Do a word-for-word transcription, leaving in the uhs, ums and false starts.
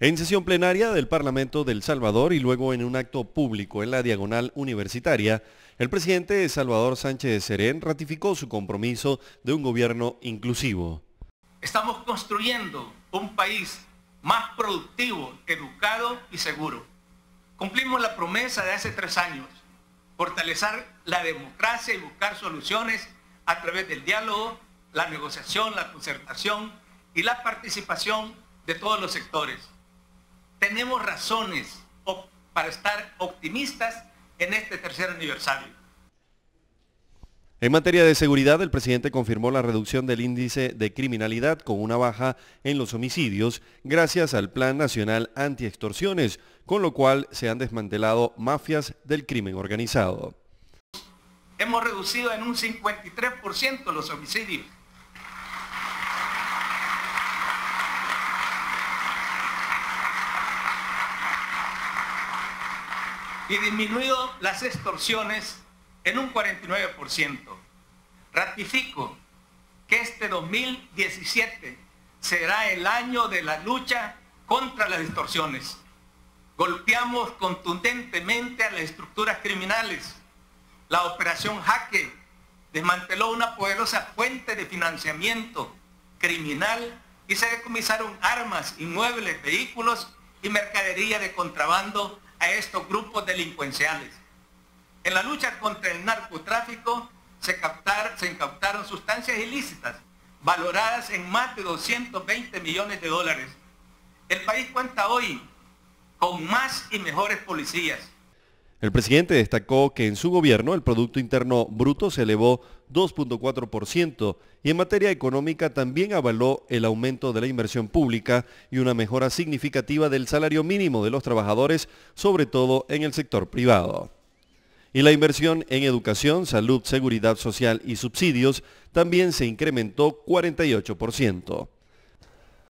En sesión plenaria del Parlamento del Salvador y luego en un acto público en la Diagonal Universitaria, el presidente Salvador Sánchez Cerén ratificó su compromiso de un gobierno inclusivo. Estamos construyendo un país más productivo, educado y seguro. Cumplimos la promesa de hace tres años, fortalecer la democracia y buscar soluciones a través del diálogo, la negociación, la concertación y la participación de todos los sectores. Tenemos razones para estar optimistas en este tercer aniversario. En materia de seguridad, el presidente confirmó la reducción del índice de criminalidad con una baja en los homicidios gracias al Plan Nacional Antiextorsiones, con lo cual se han desmantelado mafias del crimen organizado. Hemos reducido en un cincuenta y tres por ciento los homicidios. Y disminuido las extorsiones en un cuarenta y nueve por ciento. Ratifico que este dos mil diecisiete será el año de la lucha contra las extorsiones. Golpeamos contundentemente a las estructuras criminales. La Operación Jaque desmanteló una poderosa fuente de financiamiento criminal y se decomisaron armas, inmuebles, vehículos y mercadería de contrabando a estos grupos delincuenciales. En la lucha contra el narcotráfico se, captar, se incautaron sustancias ilícitas valoradas en más de doscientos veinte millones de dólares. El país cuenta hoy con más y mejores policías. El presidente destacó que en su gobierno el Producto Interno Bruto se elevó dos punto cuatro por ciento y en materia económica también avaló el aumento de la inversión pública y una mejora significativa del salario mínimo de los trabajadores, sobre todo en el sector privado. Y la inversión en educación, salud, seguridad social y subsidios también se incrementó cuarenta y ocho por ciento.